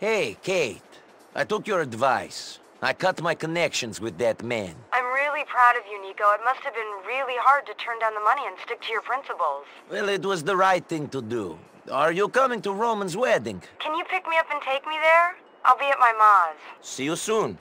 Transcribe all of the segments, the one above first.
Hey, Kate. I took your advice. I cut my connections with that man. I'm really proud of you, Niko. It must have been really hard to turn down the money and stick to your principles. Well, it was the right thing to do. Are you coming to Roman's wedding? Can you pick me up and take me there? I'll be at my ma's. See you soon.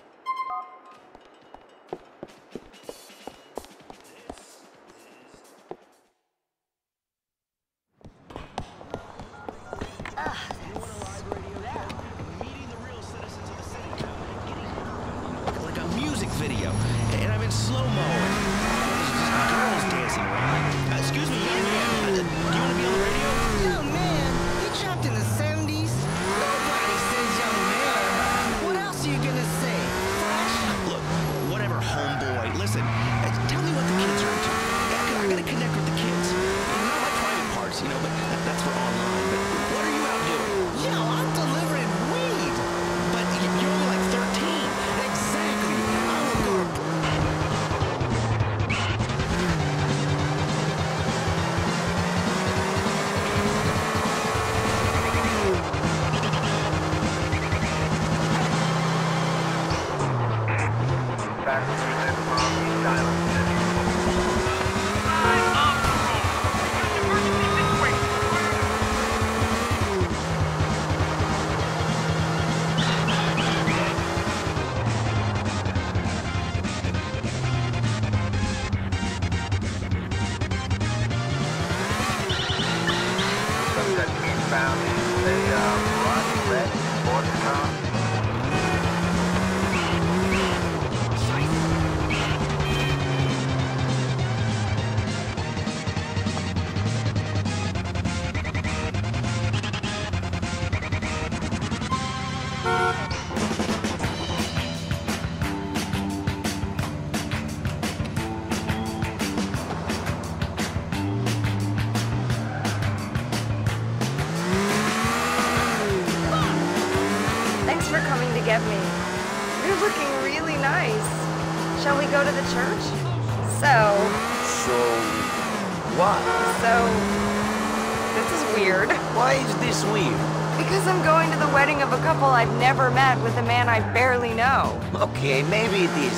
I've never met with a man I barely know. Okay, maybe it is.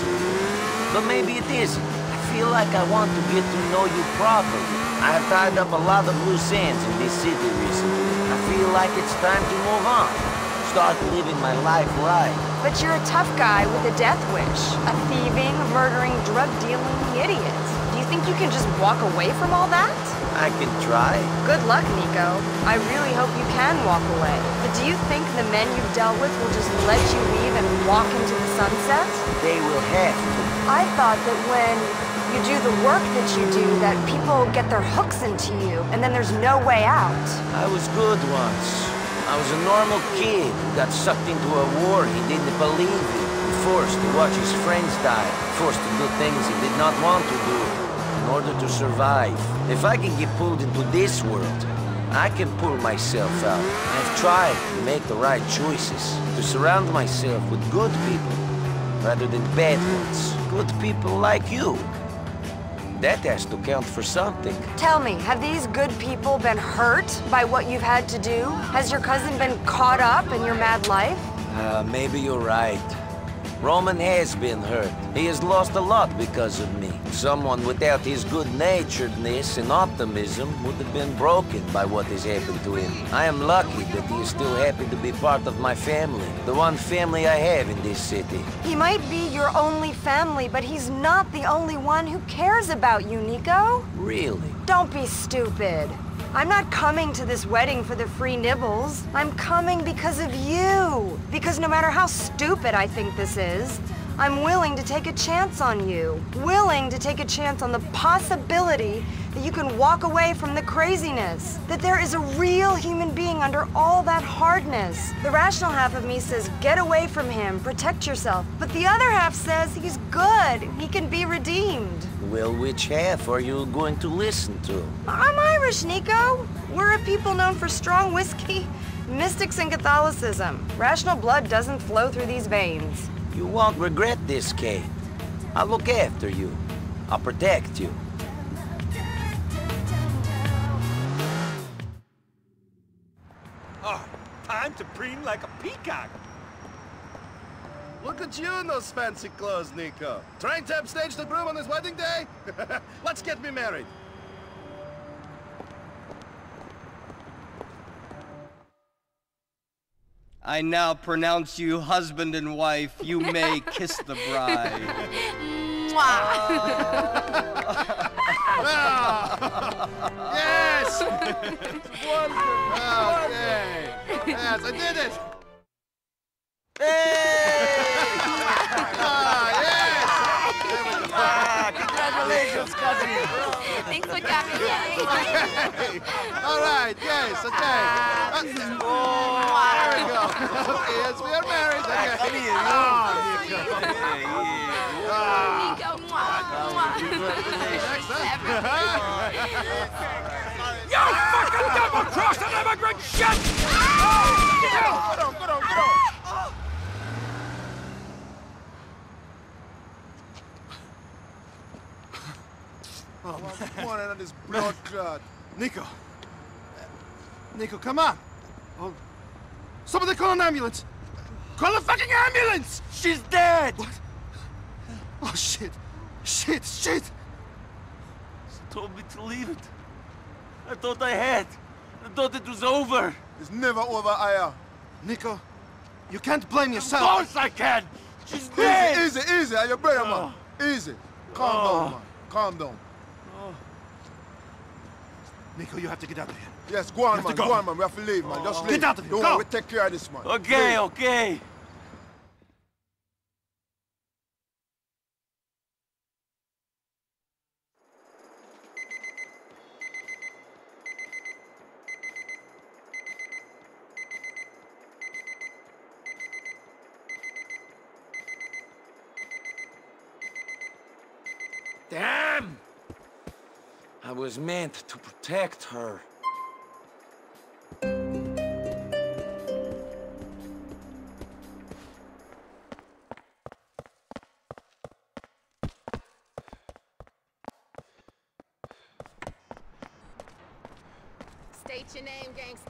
But maybe it isn't. I feel like I want to get to know you properly. I've tied up a lot of loose ends in this city recently. I feel like it's time to move on. Start living my life right. But you're a tough guy with a death wish. A thieving, murdering, drug-dealing idiot. Do you think you can just walk away from all that? I can try. Good luck, Niko. I really hope you can walk away. But do you think the men you've dealt with will just let you leave and walk into the sunset? They will have to. I thought that when you do the work that you do, that people get their hooks into you, and then there's no way out. I was good once. I was a normal kid who got sucked into a war he didn't believe in. Forced to watch his friends die. Forced to do things he did not want to do. In order to survive. If I can get pulled into this world, I can pull myself out. I've tried to make the right choices, to surround myself with good people rather than bad ones. Good people like you. That has to count for something. Tell me, have these good people been hurt by what you've had to do? Has your cousin been caught up in your mad life? Maybe you're right. Roman has been hurt. He has lost a lot because of me. Someone without his good-naturedness and optimism would have been broken by what has happened to him. I am lucky that he is still happy to be part of my family, the one family I have in this city. He might be your only family, but he's not the only one who cares about you, Niko. Really? Don't be stupid. I'm not coming to this wedding for the free nibbles. I'm coming because of you. Because no matter how stupid I think this is, I'm willing to take a chance on you. Willing to take a chance on the possibility that you can walk away from the craziness. That there is a real human being under all that hardness. The rational half of me says, get away from him, protect yourself. But the other half says, he's good, he can be redeemed. Well, which half are you going to listen to? I'm Irish, Niko. We're a people known for strong whiskey, mystics, and Catholicism. Rational blood doesn't flow through these veins. You won't regret this, Kate. I'll look after you. I'll protect you. Oh, time to preen like a peacock. Look at you in those fancy clothes, Niko. Trying to upstage the groom on his wedding day? Let's get me married. I now pronounce you husband and wife. You may kiss the bride. Yes! Wonderful. Okay. Yes, I did it. Congratulations, cousin. Thanks for coming. All right, yes, okay. There we go. Okay, yes, we are married. Okay. You fucking double-crossed an immigrant shit! Get on. Oh, come on, that is blood clot. Niko. Niko, come on. Oh. Somebody call an ambulance. Call a fucking ambulance! She's dead! What? Oh, shit. Shit! She told me to leave it. I thought I had. I thought it was over. It's never over, Aya. Niko, you can't blame yourself. Of course I can! She's dead! Easy, Aya, brother, man. Easy. Calm down, man. Niko, you have to get out of here. Yes, go on, man. Go on, man. We have to leave, man. Just leave. Get out of here. Don't worry. We'll take care of this, man. Okay, leave. Okay. Damn! I was meant to protect her. State your name, gangster.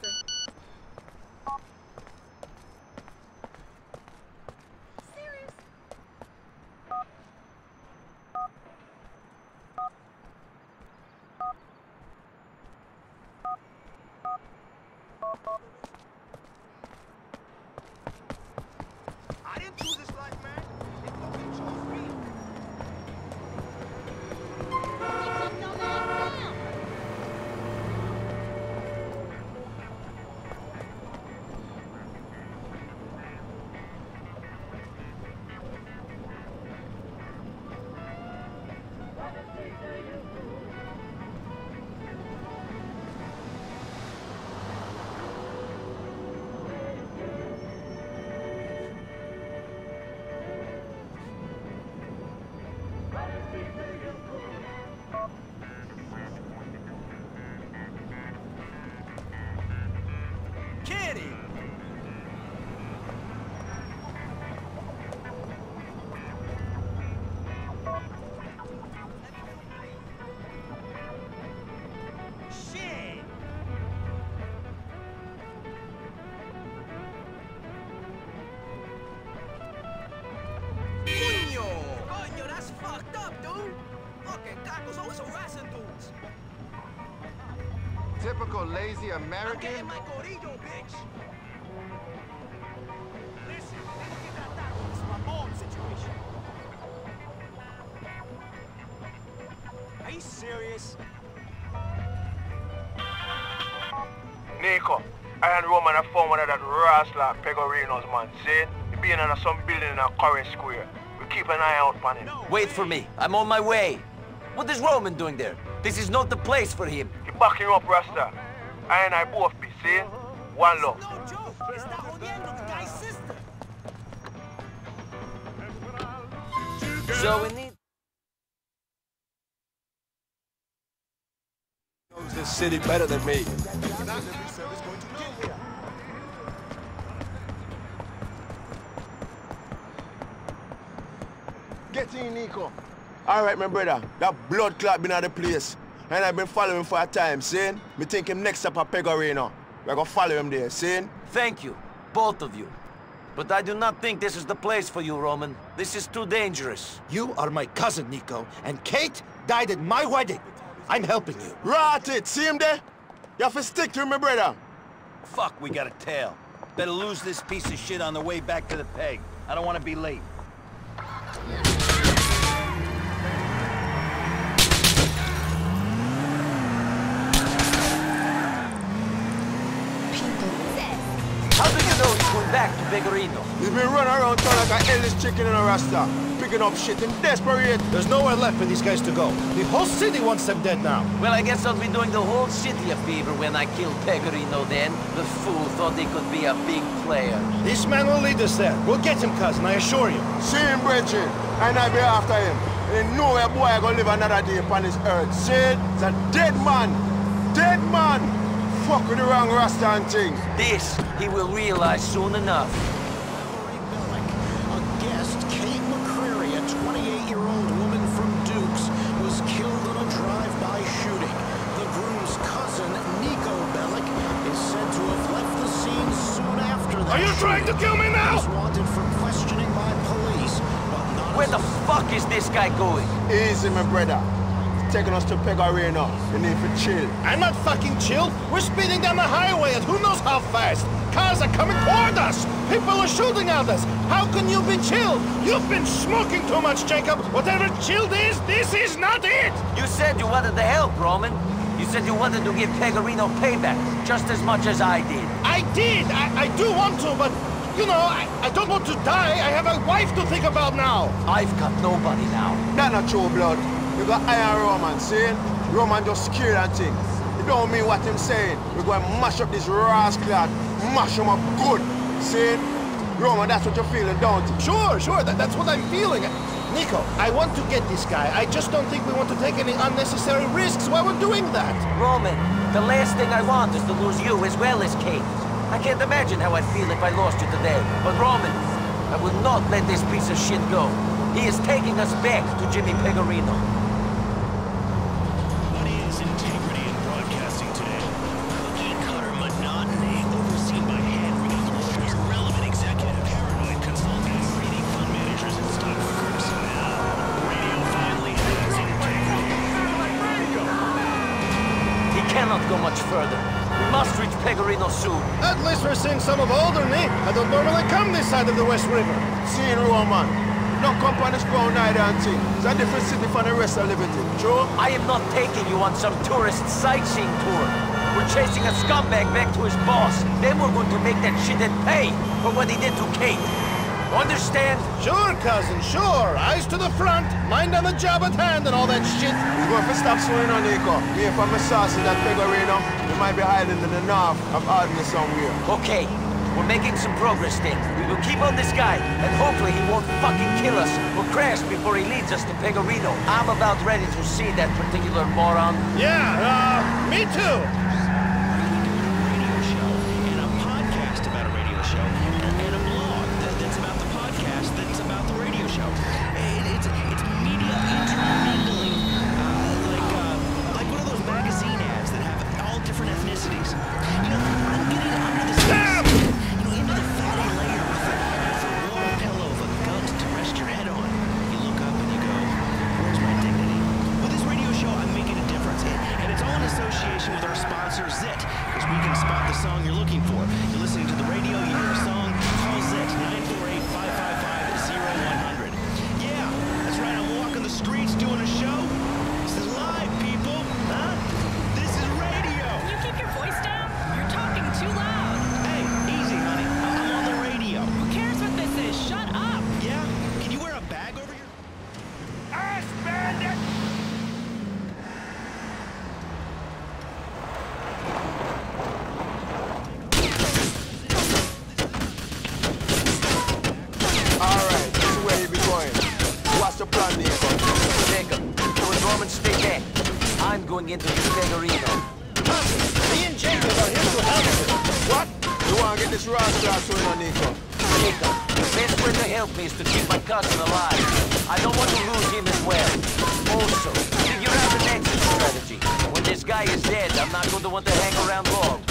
Typical lazy American. I'm my Pegorino, bitch. Listen, let's get that down. It's my mom situation. Are you serious? Niko, I and Roman have found one of that rascal Pegorino's, man. See? He being in some building in Koresh Square. We keep an eye out on him. Wait for me. I'm on my way. What is Roman doing there? This is not the place for him. Back you up, Rasta. I and I both be, see? One love. No joke. It's that odiando the guy's sister. So we need... knows this city better than me. Get in, Niko. All right, my brother. That blood clot been out of the place. And I've been following for a time, see? Me think him next up at Pegorino. We're gonna follow him there, see? Thank you, both of you. But I do not think this is the place for you, Roman. This is too dangerous. You are my cousin, Niko, and Kate died at my wedding. I'm helping you. Rot it, see him there? You have to stick to him, my brother. Fuck, we got a tail. Better lose this piece of shit on the way back to the peg. I don't want to be late. Back to Pegorino. He's been running around town like an endless chicken in a rasta, picking up shit and desperate. There's nowhere left for these guys to go. The whole city wants them dead now. Well, I guess I'll be doing the whole city a favor when I kill Pegorino then. The fool thought he could be a big player. This man will lead us there. We'll get him, cousin, I assure you. See him, Bridget, and I'll be after him. And no way, boy, I'm gonna live another day upon this earth. See it? It's a dead man. Dead man! Fuck with the wrong Rastan thing. This he will realize soon enough. Mallorie Bellic, a guest, Kate McCreary, a 28-year-old woman from Dukes, was killed in a drive-by shooting. The groom's cousin, Niko Bellic, is said to have left the scene soon after that. Are you trying to kill me now? He was wanted for questioning by police, but not. Where the fuck is this guy going? Easy, my brother. Taking us to Pegorino. You need to chill. I'm not fucking chill. We're speeding down the highway at who knows how fast. Cars are coming toward us. People are shooting at us. How can you be chill? You've been smoking too much, Jacob. Whatever chilled is, this is not it. You said you wanted to help, Roman. You said you wanted to give Pegorino payback just as much as I did. I did. I do want to, but you know, I don't want to die. I have a wife to think about now. I've got nobody now. Not true, blood. You got iron Roman, see? Roman just scared that thing. It don't mean what him saying. We're going to mash up this rascal, mash him up good, see? Roman, that's what you're feeling, don't you? Sure, that's what I'm feeling. Niko, I want to get this guy. I just don't think we want to take any unnecessary risks while we're doing that. Roman, the last thing I want is to lose you as well as Kate. I can't imagine how I'd feel if I lost you today. But Roman, I will not let this piece of shit go. He is taking us back to Jimmy Pegorino. At least we're seeing some of older me. I don't normally come this side of the West River. See, Roman, not come on this ground either, auntie. It's a different city for the rest of Liberty, true? I am not taking you on some tourist sightseeing tour. We're chasing a scumbag back to his boss. Then we're going to make that shithead pay for what he did to Kate. Understand? Sure, cousin, sure. Eyes to the front, mind on the job at hand and all that shit. We're going to stop swimming on Niko. Here from the sauce in that Pegorino. We might be hiding in the north of Arden somewhere. Okay, we're making some progress then. We will keep on this guy, and hopefully he won't fucking kill us or crash before he leads us to Pegorino. I'm about ready to see that particular moron. Yeah, me too. Into this Pegorino. Me and Jacob are here to help you. What? You want to get this roster out to him, Niko? Jacob, the best way to help me is to keep my cousin alive. I don't want to lose him as well. Also, figure out an exit strategy. When this guy is dead, I'm not going to want to hang around long.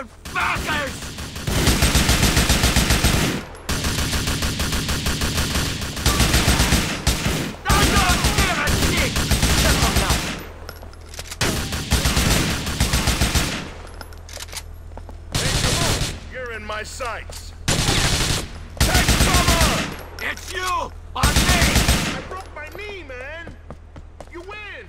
motherfuckers! My sights. Take cover! It's you on me! I broke my knee, man! You win!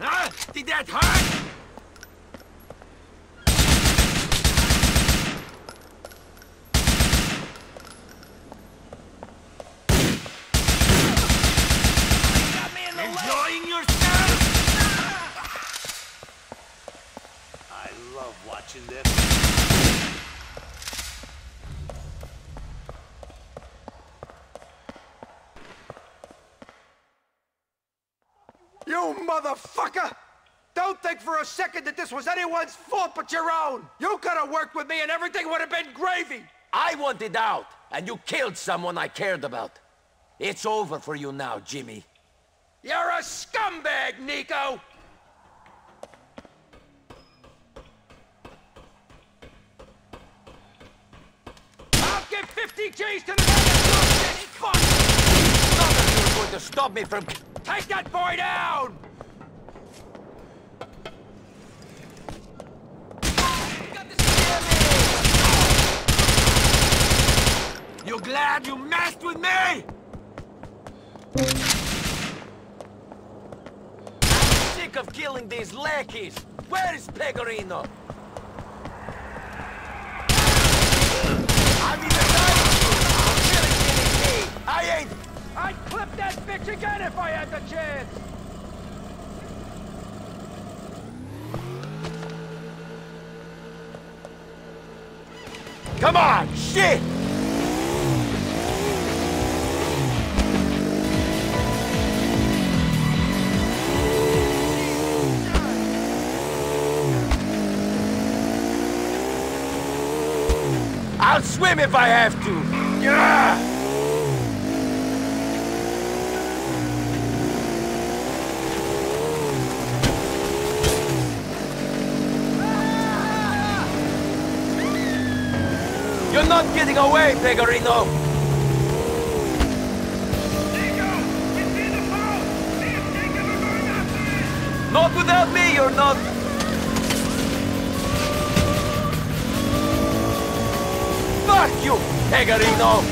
Huh? Did that hurt? You motherfucker! Don't think for a second that this was anyone's fault but your own! You could have worked with me and everything would have been gravy! I wanted out, and you killed someone I cared about. It's over for you now, Jimmy. You're a scumbag, Niko! Give 50 G's to the fuck! Nothing you're going to stop me from... Take that boy down! You got this. You glad you messed with me? I'm sick of killing these lackeys. Where is Pegorino? I'd clip that bitch again if I had the chance! Come on, shit! I'll swim if I have to! Yeah! You're not getting away, Pegorino! Niko! It's in the boat! Please take him right after it! Not without me, you're not! Fuck you, Pegorino!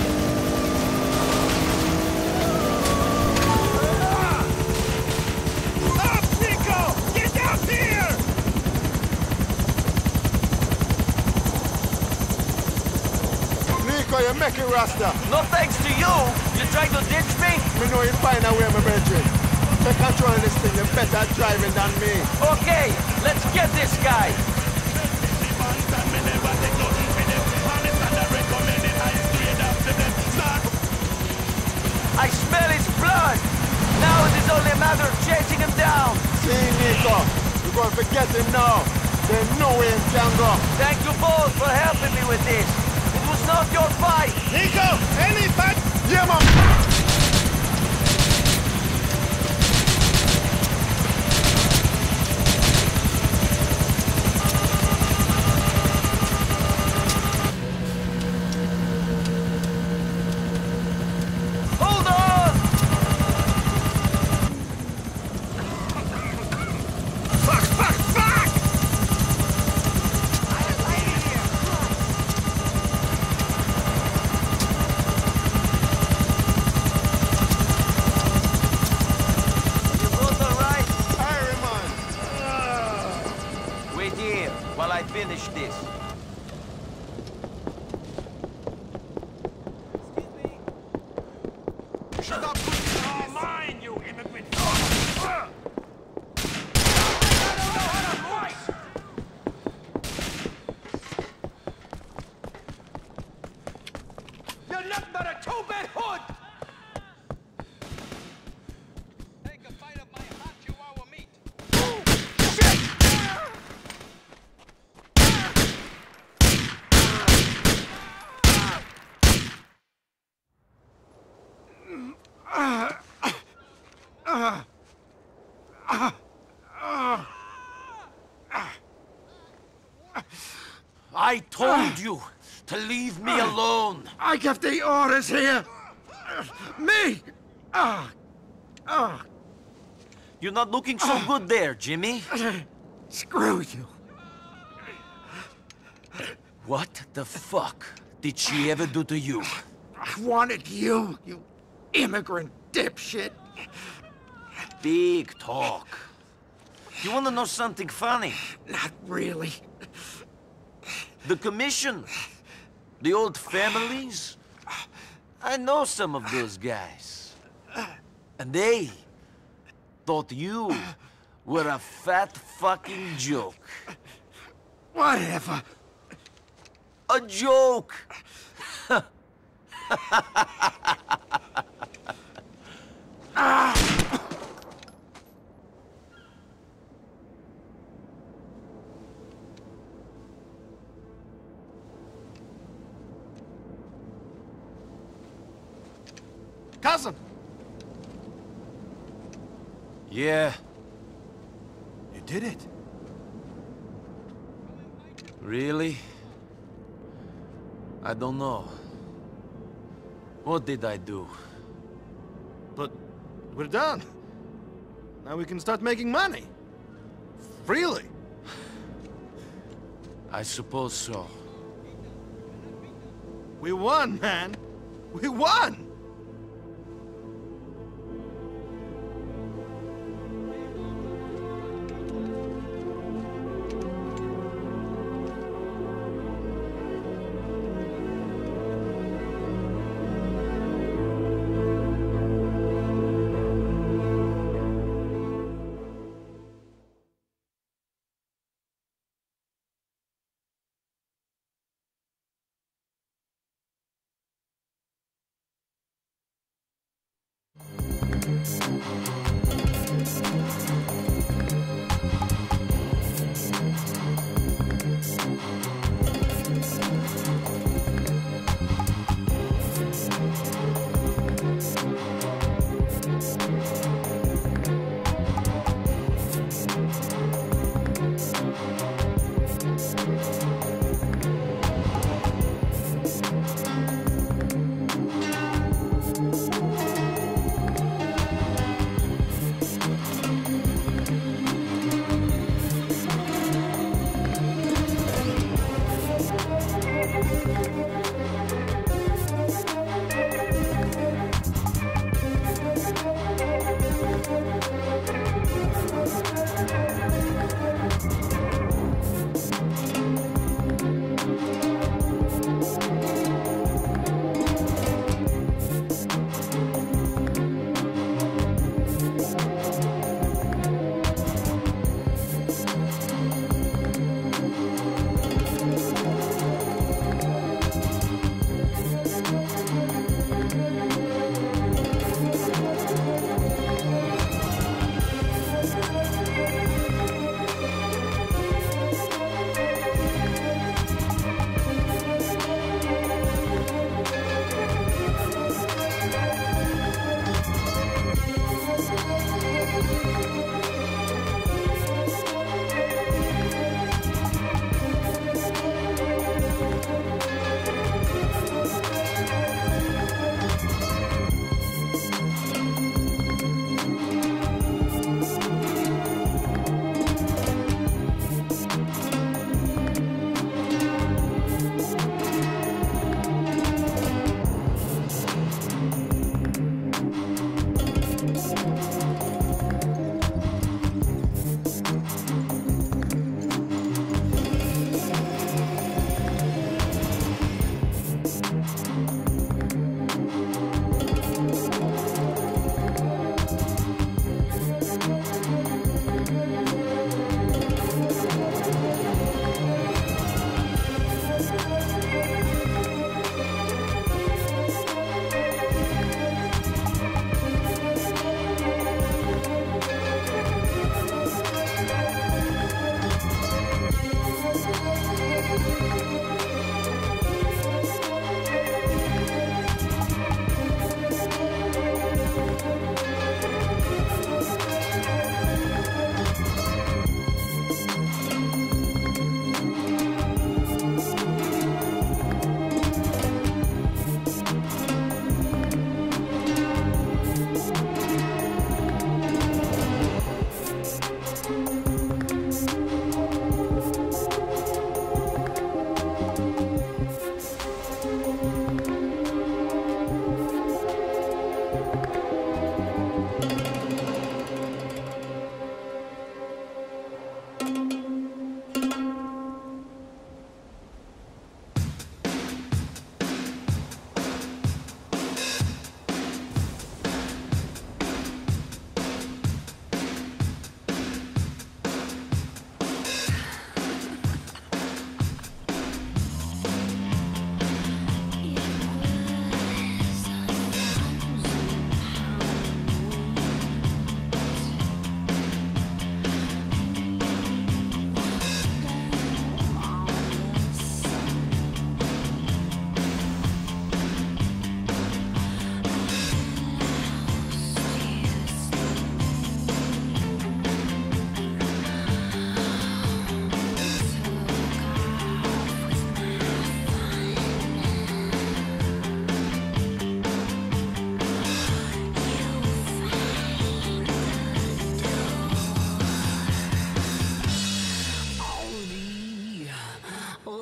You make it, Rasta. No thanks to you. You tried to ditch me? Me know you find a way, my brethren. Take control of this thing. You're better at driving than me. Okay, let's get this guy. I smell his blood. Now it is only a matter of chasing him down. See, Niko, you're going to forget him now. There's no way in Django. Thank you both for helping me with this. It's not your fight! Niko! Any fight! Yeah, man! Hold on! Fuck, fuck, fuck! Finish this. Excuse me. Shut up! Oh, mine, you immigrant! Oh. You're nothing but a two-bit hood. Take a bite of my hot chihuahua meat. Oh, shit! I told you to leave me alone. I give the orders here. Me! You're not looking so good there, Jimmy. Screw you. What the fuck did she ever do to you? I wanted you, you immigrant dipshit. Big talk. You want to know something funny? Not really. The commission, the old families, I know some of those guys. And they thought you were a fat fucking joke. Whatever. A joke. Cousin! Yeah. You did it. Really? I don't know. What did I do? But we're done. Now we can start making money. Freely. I suppose so. We won, man. We won!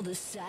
all the side.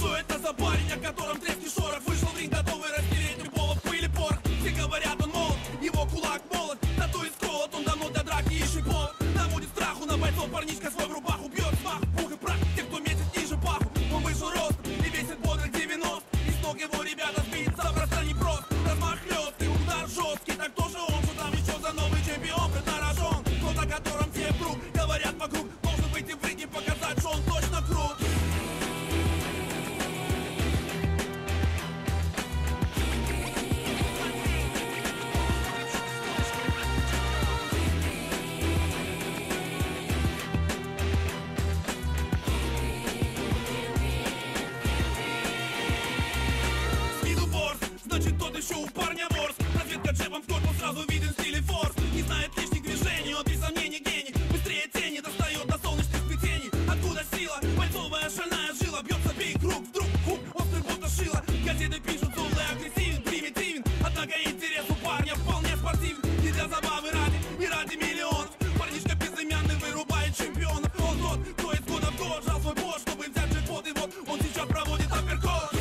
Все это за парень, о котором трески шорох. Вышел в ринг, готовый растереть любого в пыли порох. Все говорят, он молод, его кулак молод. Тату и сколот, он давно до драки ищет повод. Наводит страху на бойцов, парнишка свой в рубаху. Бьет смах, пух и прах, те, кто метит ниже паху. Он выше рост и весит бодрых 90. И с ног его ребята сбит, забраться непрост. Размах лёгкий, удар жесткий, так кто же он? Что там еще за новый чемпион? Преднарожен, тот, о котором все вдруг говорят вокруг. Должен быть и в ринге показать, что он точно крут. Еще у парня морс. Разведка джебом в корпус, сразу виден стиль и форс. Не знает лишних движений, он без сомнений гений. Быстрее тени достает до солнечных сплетений. Откуда сила? Бойцовая шальная жила. Бьется бей круг, вдруг хук, острый будто шило. Газеты пишут, злой агрессивен, примитивен. Однако интерес у парня вполне спортивен. Не для забавы ради, не ради миллионов. Парнишка безымянный вырубает чемпионов. Он тот, кто из года в год жал свой бот, чтобы взять джекпот. И вот он сейчас проводит апперкот.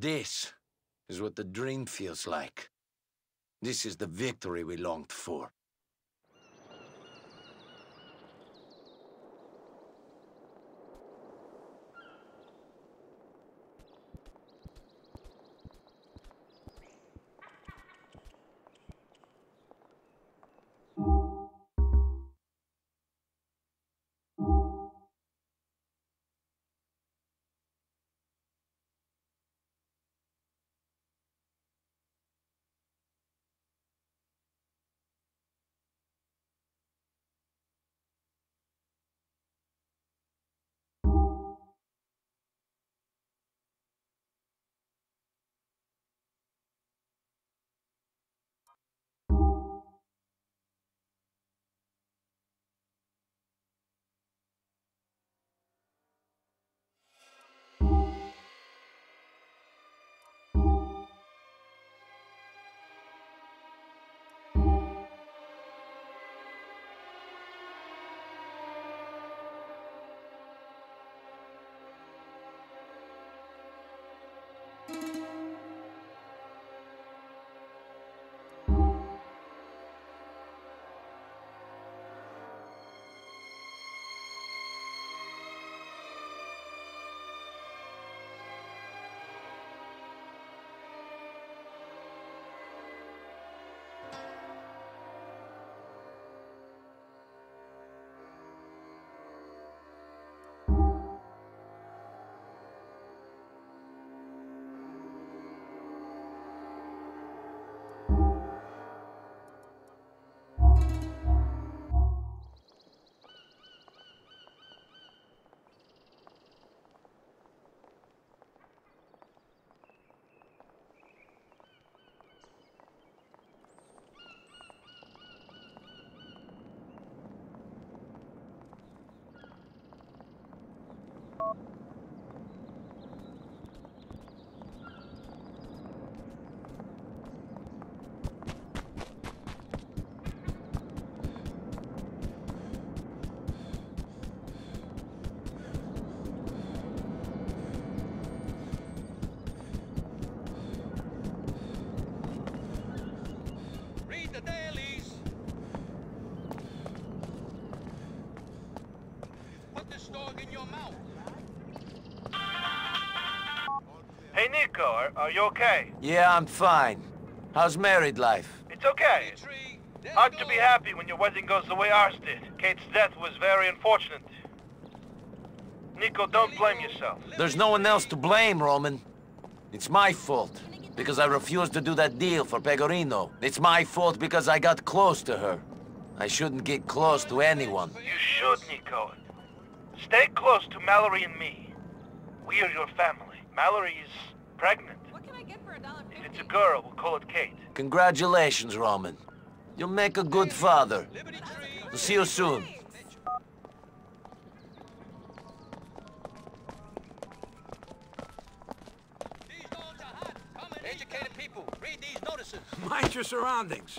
This is what the dream feels like. This is the victory we longed for. Hey, Niko, are you okay? Yeah, I'm fine. How's married life? It's okay. Hard to be happy when your wedding goes the way ours did. Kate's death was very unfortunate. Niko, don't blame yourself. There's no one else to blame, Roman. It's my fault, because I refused to do that deal for Pegorino. It's my fault because I got close to her. I shouldn't get close to anyone. You should, Niko. Stay close to Mallorie and me. We are your family. Mallorie is pregnant. What can I get for $1.50? If it's a girl, we'll call it Kate. Congratulations, Roman. You'll make a good father. We'll see you soon. These loans are hot. Come and educated people, read these notices. Mind your surroundings.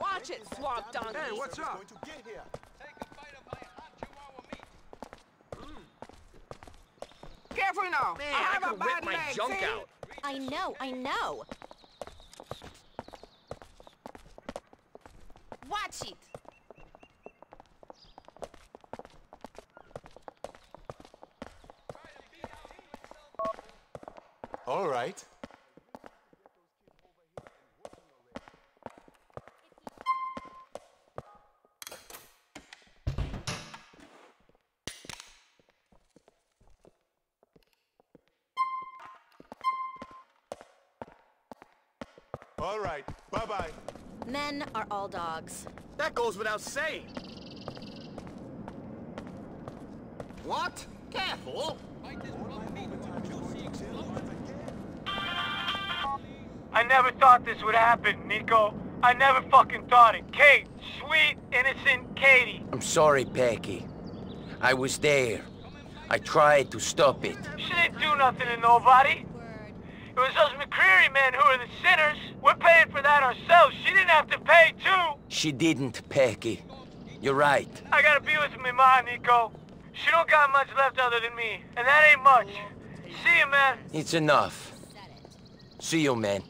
Watch it, swamp donkey. Hey, what's up? Careful now! Man, I could whip my junk out. I know. Watch it. All right. All right, bye-bye. Men are all dogs. That goes without saying. What? Careful! I never thought this would happen, Niko. I never fucking thought it. Kate, sweet, innocent Katie. I'm sorry, Peggy. I was there. I tried to stop it. She didn't do nothing to nobody. It was those McCreary men who were the sinners. We're paying for that ourselves. She didn't have to pay, too. She didn't, Peggy. You're right. I gotta be with me ma, Niko. She don't got much left other than me, and that ain't much. See you, man. It's enough. See you, man.